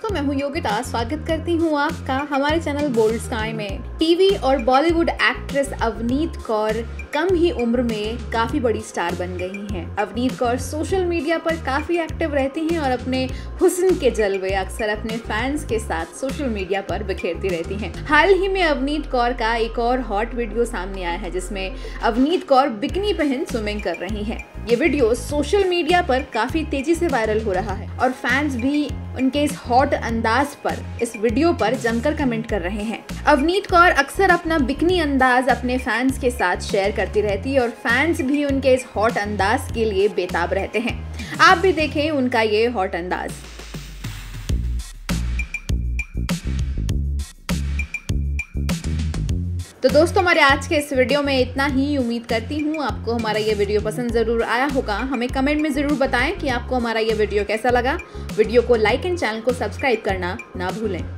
दोस्तों, मैं हूँ योगिता। स्वागत करती हूँ आपका हमारे चैनल बोल्डस्काई में। टीवी और बॉलीवुड एक्ट्रेस अवनीत कौर कम ही उम्र में काफ़ी बड़ी स्टार बन गई हैं। अवनीत कौर सोशल मीडिया पर काफ़ी एक्टिव रहती हैं और अपने हुस्न के जलवे अक्सर अपने फैंस के साथ सोशल मीडिया पर बिखेरती रहती हैं। हाल ही में अवनीत कौर का एक और हॉट वीडियो सामने आया है, जिसमें अवनीत कौर बिकिनी पहन स्विमिंग कर रही हैं। ये वीडियो सोशल मीडिया पर काफ़ी तेजी से वायरल हो रहा है और फैंस भी उनके इस हॉट अंदाज पर, इस वीडियो पर जमकर कमेंट कर रहे हैं। अवनीत कौर अक्सर अपना बिकनी अंदाज अपने फैंस के साथ शेयर करती रहती है और फैंस भी उनके इस हॉट अंदाज के लिए बेताब रहते हैं। आप भी देखें उनका ये हॉट अंदाज। तो दोस्तों, हमारे आज के इस वीडियो में इतना ही। उम्मीद करती हूँ आपको हमारा ये वीडियो पसंद ज़रूर आया होगा। हमें कमेंट में ज़रूर बताएं कि आपको हमारा ये वीडियो कैसा लगा। वीडियो को लाइक एंड चैनल को सब्सक्राइब करना ना भूलें।